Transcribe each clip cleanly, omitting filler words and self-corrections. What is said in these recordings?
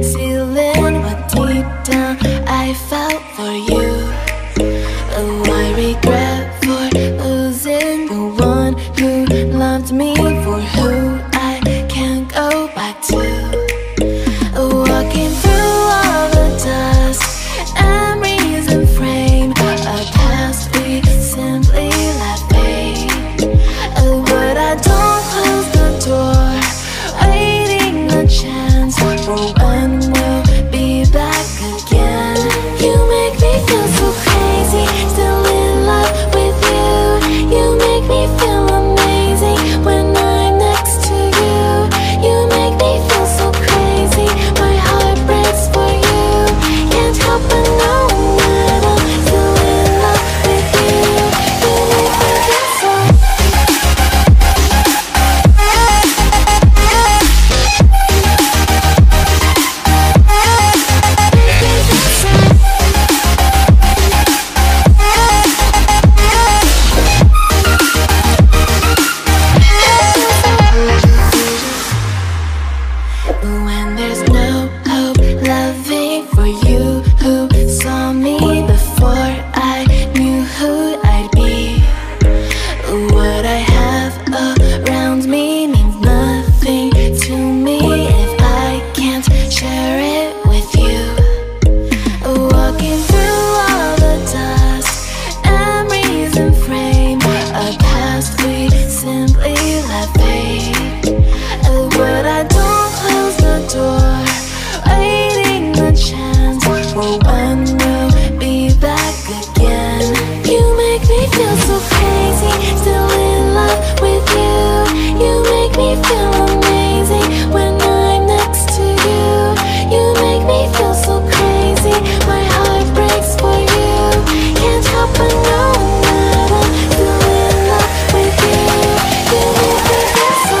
ceiling, but deep down I fell for you. Oh, I regret for losing the one who loved me, for who I can't go back to. Oh, walking through all the dust, memories and frame, a past we simply left pain. Oh, but I don't close the door, waiting a chance for when we'll be back again. You make me feel so crazy, still in love with you. You make me feel amazing when I'm next to you. You make me feel so crazy, my heart breaks for you. Can't help but know that I'm still in love with you. You make me feel so. When there's no hope, loving for you who saw me before I knew who I'd be. What I have around me means nothing to me if I can't share it with you. Walking through all the dust, memories and frame, a past we simply let fade. But I don't close the door, waiting a chance for when we'll be back again. You make me feel so crazy, still in love with you. You make me feel amazing when I'm next to you. You make me feel so crazy, my heart breaks for you. Can't help but know that I'm still in love with you. You make me feel so.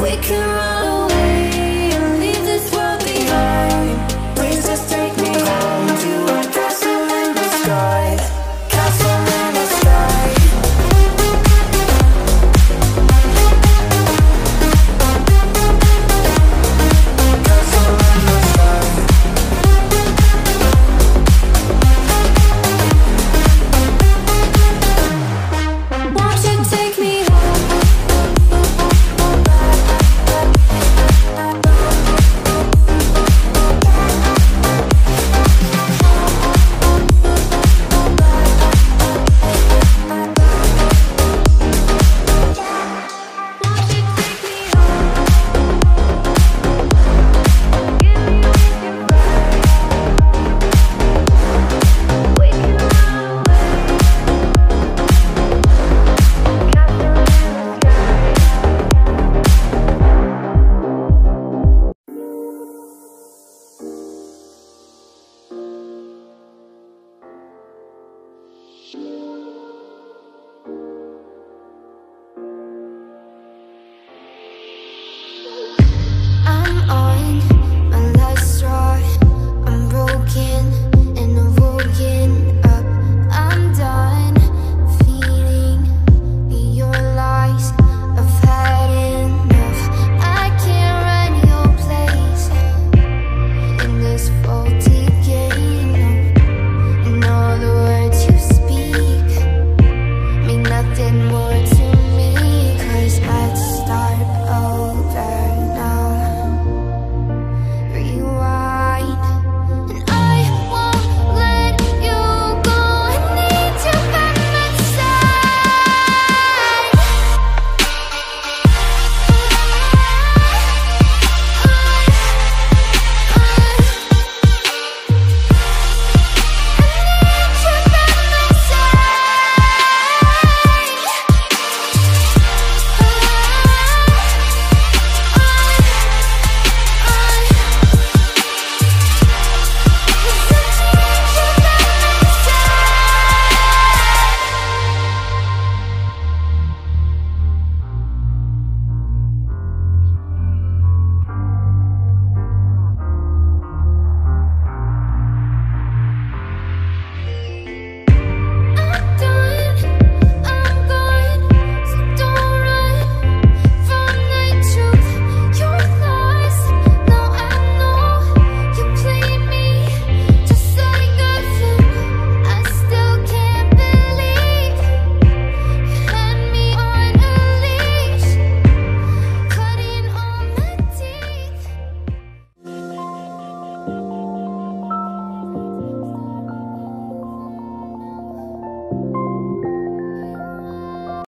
We can